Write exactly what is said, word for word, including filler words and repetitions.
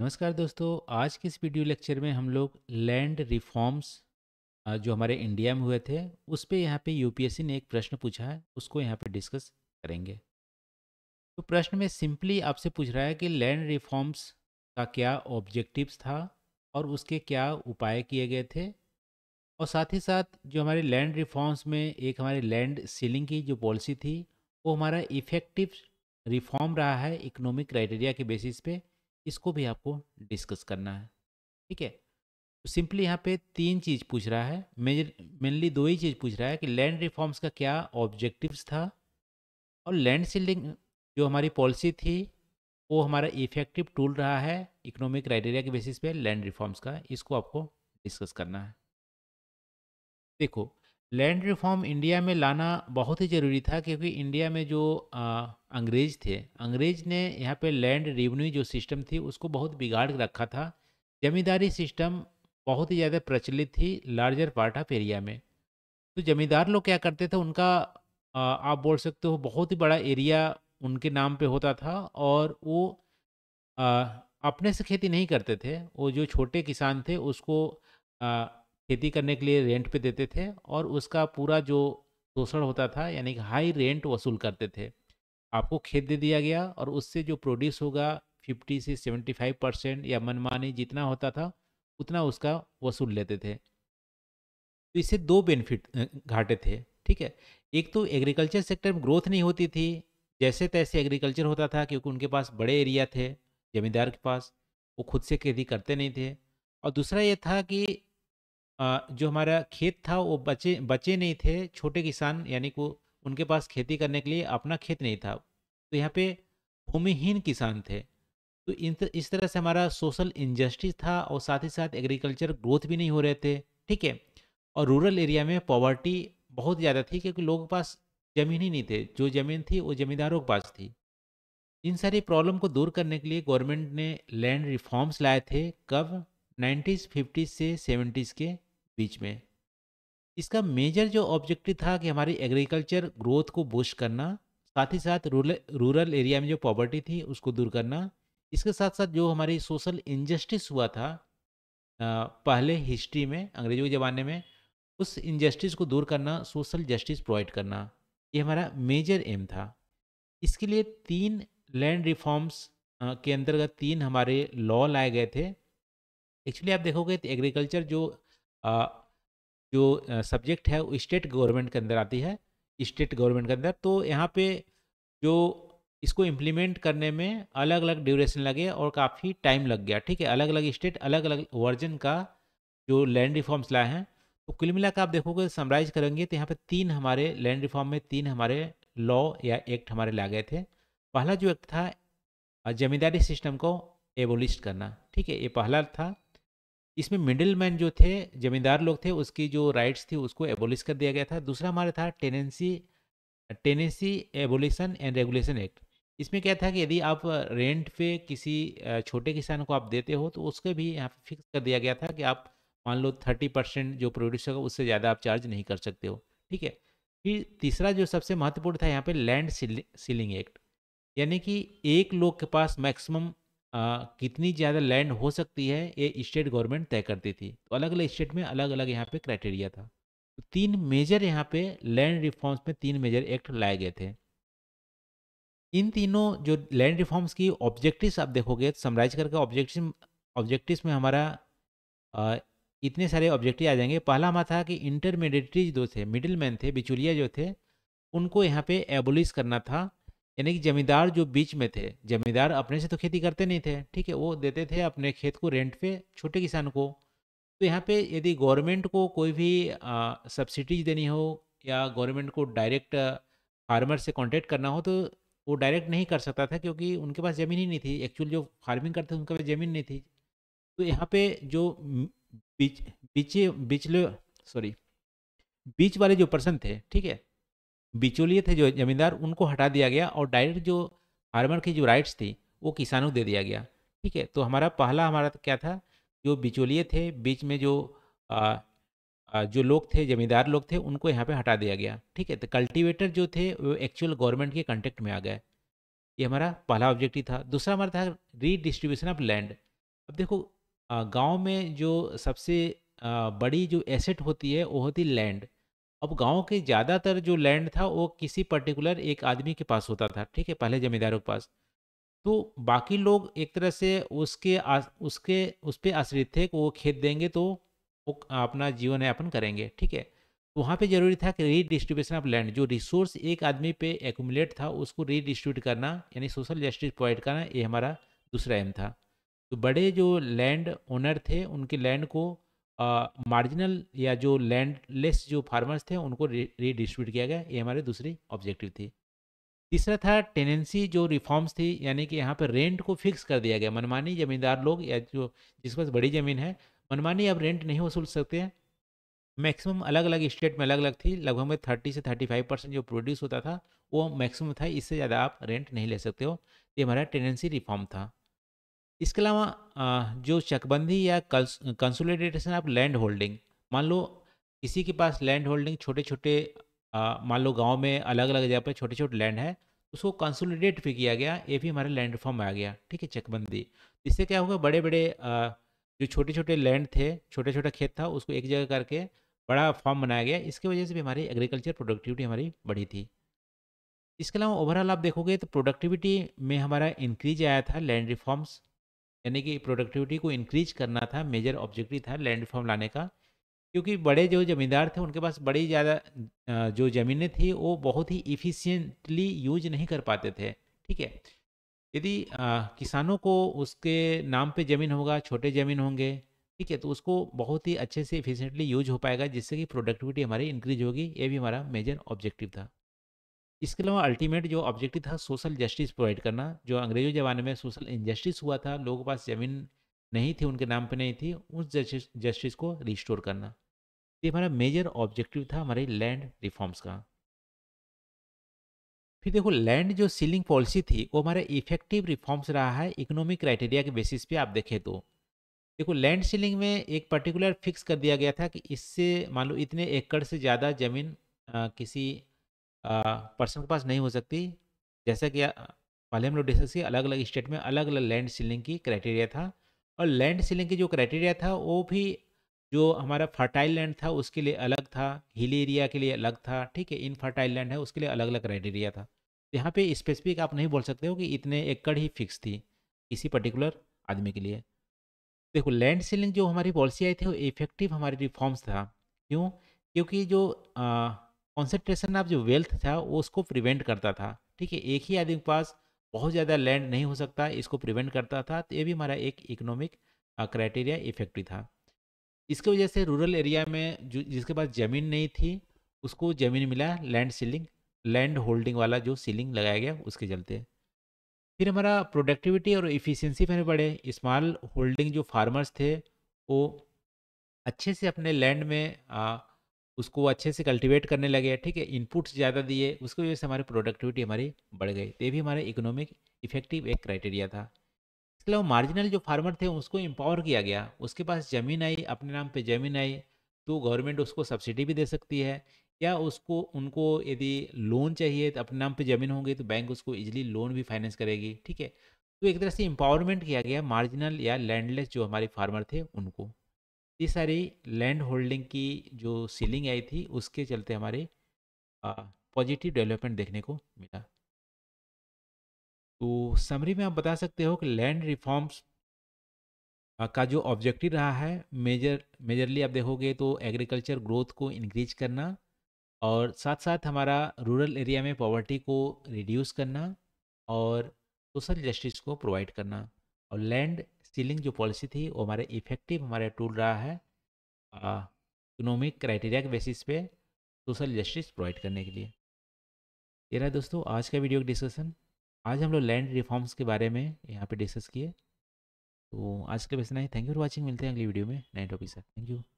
नमस्कार दोस्तों, आज के इस वीडियो लेक्चर में हम लोग लैंड रिफॉर्म्स जो हमारे इंडिया में हुए थे उस पे यहाँ पे यूपीएससी ने एक प्रश्न पूछा है, उसको यहाँ पे डिस्कस करेंगे। तो प्रश्न में सिंपली आपसे पूछ रहा है कि लैंड रिफॉर्म्स का क्या ऑब्जेक्टिव्स था और उसके क्या उपाय किए गए थे, और साथ ही साथ जो हमारे लैंड रिफॉर्म्स में एक हमारे लैंड सीलिंग की जो पॉलिसी थी वो हमारा इफेक्टिव रिफॉर्म रहा है इकोनॉमिक क्राइटेरिया के बेसिस पे, इसको भी आपको डिस्कस करना है। ठीक है, तो सिंपली यहाँ पे तीन चीज़ पूछ रहा है, मेजर मेनली दो ही चीज़ पूछ रहा है कि लैंड रिफॉर्म्स का क्या ऑब्जेक्टिव्स था और लैंड सीलिंग जो हमारी पॉलिसी थी वो हमारा इफेक्टिव टूल रहा है इकोनॉमिक क्राइटेरिया के बेसिस पे लैंड रिफॉर्म्स का, इसको आपको डिस्कस करना है। देखो, लैंड रिफॉर्म इंडिया में लाना बहुत ही ज़रूरी था क्योंकि इंडिया में जो आ, अंग्रेज थे, अंग्रेज ने यहाँ पे लैंड रेवन्यू जो सिस्टम थी उसको बहुत बिगाड़ रखा था। जमींदारी सिस्टम बहुत ही ज़्यादा प्रचलित थी लार्जर पार्ट ऑफ एरिया में। तो जमींदार लोग क्या करते थे, उनका आ, आप बोल सकते हो बहुत ही बड़ा एरिया उनके नाम पे होता था और वो आ, अपने से खेती नहीं करते थे, वो जो छोटे किसान थे उसको आ, खेती करने के लिए रेंट पे देते थे और उसका पूरा जो शोषण होता था यानी कि हाई रेंट वसूल करते थे। आपको खेत दे दिया गया और उससे जो प्रोड्यूस होगा फिफ्टी से सेवेंटी फाइव परसेंट या मनमानी जितना होता था उतना उसका वसूल लेते थे। तो इससे दो बेनिफिट घाटे थे। ठीक है, एक तो एग्रीकल्चर सेक्टर में ग्रोथ नहीं होती थी, जैसे तैसे एग्रीकल्चर होता था क्योंकि उनके पास बड़े एरिया थे जमींदार के पास, वो खुद से खेती करते नहीं थे। और दूसरा ये था कि जो हमारा खेत था वो बचे बचे नहीं थे, छोटे किसान यानी को उनके पास खेती करने के लिए अपना खेत नहीं था, तो यहाँ पे भूमिहीन किसान थे। तो इन इस तरह से हमारा सोशल इनजस्टिस था और साथ ही साथ एग्रीकल्चर ग्रोथ भी नहीं हो रहे थे। ठीक है, और रूरल एरिया में पॉवर्टी बहुत ज़्यादा थी क्योंकि लोगों के पास ज़मीन ही नहीं थे, जो ज़मीन थी वो ज़मींदारों के पास थी। इन सारी प्रॉब्लम को दूर करने के लिए गवर्नमेंट ने लैंड रिफॉर्म्स लाए थे। कब? नाइन्टीज़ फिफ्टीज़ से सेवेंटीज़ के बीच में। इसका मेजर जो ऑब्जेक्टिव था कि हमारी एग्रीकल्चर ग्रोथ को बूस्ट करना, साथ ही साथ रूरल रूरल एरिया में जो पॉवर्टी थी उसको दूर करना, इसके साथ साथ जो हमारी सोशल इनजस्टिस हुआ था पहले हिस्ट्री में अंग्रेजों के ज़माने में, उस इनजस्टिस को दूर करना, सोशल जस्टिस प्रोवाइड करना, ये हमारा मेजर एम था। इसके लिए तीन लैंड रिफॉर्म्स के अंतर्गत तीन हमारे लॉ लाए गए थे। एक्चुअली आप देखोगे तो एग्रीकल्चर जो आ, जो सब्जेक्ट है वो स्टेट गवर्नमेंट के अंदर आती है, स्टेट गवर्नमेंट के अंदर। तो यहाँ पे जो इसको इम्प्लीमेंट करने में अलग अलग ड्यूरेशन लगे और काफ़ी टाइम लग गया। ठीक है, अलग अलग स्टेट अलग अलग वर्जन का जो लैंड रिफॉर्म्स लाए हैं। तो कुल मिलाकर आप देखोगे समराइज करेंगे तो यहाँ पे तीन हमारे लैंड रिफॉर्म में तीन हमारे लॉ या एक्ट हमारे ला गए थे। पहला जो एक्ट था जमींदारी सिस्टम को एबोलिश करना। ठीक है, ये पहला था। इसमें मिडिल मैन जो थे जमींदार लोग थे उसकी जो राइट्स थी उसको एबोलिश कर दिया गया था। दूसरा हमारा था tenancy tenancy abolition and regulation act. इसमें क्या था कि यदि आप रेंट पे किसी छोटे किसान को आप देते हो तो उसके भी यहाँ पे फिक्स कर दिया गया था कि आप मान लो थर्टी परसेंट जो प्रोड्यूस होगा उससे ज़्यादा आप चार्ज नहीं कर सकते हो। ठीक है, फिर तीसरा जो सबसे महत्वपूर्ण था यहाँ पर लैंड सीलिंग एक्ट, यानी कि एक लोग के पास मैक्सिमम आ, कितनी ज़्यादा लैंड हो सकती है ये स्टेट गवर्नमेंट तय करती थी। तो अलग अलग स्टेट में अलग अलग यहाँ पे क्राइटेरिया था। तो तीन मेजर यहाँ पे लैंड रिफॉर्म्स में तीन मेजर एक्ट लाए गए थे। इन तीनों जो लैंड रिफॉर्म्स की ऑब्जेक्टिव्स आप देखोगे तो समराइज करके ऑब्जेक्टिव ऑब्जेक्टिव्स में हमारा आ, इतने सारे ऑब्जेक्टिव आ जाएंगे। पहला हमारा था कि इंटरमीडिएटरी जो थे, मिडिल मैन थे, बिचौलिया जो थे, उनको यहाँ पे एबोलिश करना था। यानी कि जमींदार जो बीच में थे, जमींदार अपने से तो खेती करते नहीं थे। ठीक है, वो देते थे अपने खेत को रेंट पे छोटे किसान को। तो यहाँ पे यदि गवर्नमेंट को कोई भी सब्सिडीज देनी हो या गवर्नमेंट को डायरेक्ट फार्मर से कांटेक्ट करना हो तो वो डायरेक्ट नहीं कर सकता था क्योंकि उनके पास ज़मीन ही नहीं थी। एक्चुअल जो फार्मिंग करते थे उनके पास ज़मीन नहीं थी। तो यहाँ पे जो बीच बीचे बिचले सॉरी बीच वाले जो पर्सन थे, ठीक है, बिचौलिए थे जो जमींदार, उनको हटा दिया गया और डायरेक्ट जो फार्मर की जो राइट्स थी वो किसानों को दे दिया गया। ठीक है, तो हमारा पहला हमारा क्या था, जो बिचौलिए थे बीच में जो आ, आ, जो लोग थे जमींदार लोग थे उनको यहाँ पे हटा दिया गया। ठीक है, तो कल्टीवेटर जो थे वो एक्चुअल गवर्नमेंट के कंटेक्ट में आ गए। ये हमारा पहला ऑब्जेक्टिव था। दूसरा हमारा था रीडिस्ट्रीब्यूशन ऑफ लैंड। अब देखो गांव में जो सबसे बड़ी जो एसेट होती है वो होती लैंड। अब गांव के ज़्यादातर जो लैंड था वो किसी पर्टिकुलर एक आदमी के पास होता था, ठीक है, पहले जमींदारों के पास। तो बाकी लोग एक तरह से उसके आस, उसके उस पर आश्रित थे कि वो खेत देंगे तो वो अपना जीवन यापन करेंगे, ठीक है। तो वहाँ पे जरूरी था कि रीडिस्ट्रीब्यूशन ऑफ लैंड, जो रिसोर्स एक आदमी पे एक्यूमुलेट था उसको रीडिस्ट्रीब्यूट करना, यानी सोशल जस्टिस प्रोवाइड करना, ये हमारा दूसरा एम था। तो बड़े जो लैंड ओनर थे उनके लैंड को मार्जिनल या जो लैंडलेस जो फार्मर्स थे उनको रीडिस्ट्रीब्यूट किया गया, ये हमारे दूसरी ऑब्जेक्टिव थी। तीसरा था टेनेंसी जो रिफॉर्म्स थी, यानी कि यहाँ पर रेंट को फिक्स कर दिया गया। मनमानी जमींदार लोग या जो जिसके पास बड़ी ज़मीन है मनमानी अब रेंट नहीं वसूल सकते हैं। मैक्सिमम अलग अलग स्टेट में अलग अलग थी, लगभग में थर्टी से थर्टी फाइव परसेंट जो प्रोड्यूस होता था वो मैक्सिमम था, इससे ज़्यादा आप रेंट नहीं ले सकते हो। ये हमारा टेनेंसी रिफॉर्म था। इसके अलावा जो चकबंदी या कंसोलिडेशन ऑफ लैंड होल्डिंग, मान लो किसी के पास लैंड होल्डिंग छोटे छोटे, मान लो गाँव में अलग अलग जगह पर छोटे छोटे लैंड है, उसको कंसोलिडेट भी किया गया, ये भी हमारा लैंड रिफॉर्म में आ गया, ठीक है, चकबंदी। इससे क्या होगा, बड़े बड़े जो छोटे छोटे लैंड थे, छोटे छोटा खेत था, उसको एक जगह करके बड़ा फार्म बनाया गया। इसकी वजह से भी हमारी एग्रीकल्चर प्रोडक्टिविटी हमारी बढ़ी थी। इसके अलावा ओवरऑल आप देखोगे तो प्रोडक्टिविटी में हमारा इंक्रीज आया था। लैंड रिफॉर्म्स यानी कि प्रोडक्टिविटी को इंक्रीज करना था, मेजर ऑब्जेक्टिव था लैंड रिफॉर्म लाने का, क्योंकि बड़े जो जमींदार थे उनके पास बड़ी ज़्यादा जो ज़मीनें थी वो बहुत ही इफ़िशियंटली यूज नहीं कर पाते थे, ठीक है। यदि किसानों को उसके नाम पे ज़मीन होगा, छोटे ज़मीन होंगे, ठीक है, तो उसको बहुत ही अच्छे से एफिशिएंटली यूज हो पाएगा, जिससे कि प्रोडक्टिविटी हमारी इंक्रीज होगी। ये भी हमारा मेजर ऑब्जेक्टिव था। इसके अलावा अल्टीमेट जो ऑब्जेक्टिव था सोशल जस्टिस प्रोवाइड करना। जो अंग्रेजों ज़माने में सोशल इनजस्टिस हुआ था, लोगों के पास ज़मीन नहीं थी, उनके नाम पे नहीं थी, उस जस्टिस जस्टिस को रिस्टोर करना, ये हमारा मेजर ऑब्जेक्टिव था हमारे लैंड रिफॉर्म्स का। फिर देखो लैंड जो सीलिंग पॉलिसी थी वो हमारे इफेक्टिव रिफॉर्म्स रहा है इकोनॉमिक क्राइटेरिया के बेसिस पे आप देखें तो। देखो लैंड सीलिंग में एक पर्टिकुलर फिक्स कर दिया गया था कि इससे मान लो इतने एकड़ से ज़्यादा ज़मीन किसी पर्सन के पास नहीं हो सकती। जैसा कि पहले हम लोग डिस्कस किए, अलग अलग स्टेट में अलग अलग लैंड सीलिंग की क्राइटेरिया था, और लैंड सीलिंग की जो क्राइटेरिया था वो भी जो हमारा फर्टाइल लैंड था उसके लिए अलग था, हिली एरिया के लिए अलग था, ठीक है, इनफर्टाइल लैंड है उसके लिए अलग अलग क्राइटेरिया था। यहाँ पे स्पेसिफिक आप नहीं बोल सकते हो कि इतने एकड़ ही फिक्स थी किसी पर्टिकुलर आदमी के लिए। देखो लैंड सीलिंग जो हमारी पॉलिसी आई थी वो इफेक्टिव हमारे रिफॉर्म्स था। क्यों? क्योंकि जो कॉन्सेंट्रेशन ऑफ जो वेल्थ था वो उसको प्रिवेंट करता था, ठीक है, एक ही आदमी के पास बहुत ज़्यादा लैंड नहीं हो सकता, इसको प्रिवेंट करता था। तो ये भी हमारा एक इकोनॉमिक क्राइटेरिया इफेक्टिव था। इसकी वजह से रूरल एरिया में जो जिसके पास ज़मीन नहीं थी उसको ज़मीन मिला, लैंड सीलिंग, लैंड होल्डिंग वाला जो सीलिंग लगाया गया उसके चलते। फिर हमारा प्रोडक्टिविटी और एफिशिएंसी में बढ़े। स्मॉल होल्डिंग जो फार्मर्स थे वो अच्छे से अपने लैंड में आ, उसको अच्छे से कल्टीवेट करने लगे, ठीक है, इनपुट्स ज़्यादा दिए, उसकी वजह से हमारी प्रोडक्टिविटी हमारी बढ़ गई। ये भी हमारा इकोनॉमिक इफेक्टिव एक क्राइटेरिया था। इसके मार्जिनल जो फार्मर थे उसको एम्पावर किया गया, उसके पास ज़मीन आई, अपने नाम पे ज़मीन आई तो गवर्नमेंट उसको सब्सिडी भी दे सकती है, या उसको उनको यदि लोन चाहिए तो अपने नाम पे ज़मीन होगी तो बैंक उसको इजीली लोन भी फाइनेंस करेगी, ठीक है। तो एक तरह से एम्पावरमेंट किया गया मार्जिनल या लैंडलेस जो हमारे फार्मर थे उनको। ये सारी लैंड होल्डिंग की जो सीलिंग आई थी उसके चलते हमारे पॉजिटिव डेवलपमेंट देखने को मिला। तो समरी में आप बता सकते हो कि लैंड रिफॉर्म्स का जो ऑब्जेक्टिव रहा है मेजर मेजरली आप देखोगे तो एग्रीकल्चर ग्रोथ को इंक्रीज करना, और साथ साथ हमारा रूरल एरिया में पॉवर्टी को रिड्यूस करना, और सोशल जस्टिस को प्रोवाइड करना। और लैंड सीलिंग जो पॉलिसी थी वो हमारे इफेक्टिव हमारा टूल रहा है इकोनॉमिक क्राइटेरिया के बेसिस पे सोशल जस्टिस प्रोवाइड करने के लिए। ये रहा दोस्तों आज का वीडियो का डिस्कशन। आज हम लोग लैंड रिफॉर्म्स के बारे में यहाँ पे डिस्कस किए। तो आज के लिए बस इतना ही। Thank you for watching. मिलते हैं अगली वीडियो में नए टॉपिक से। Thank you.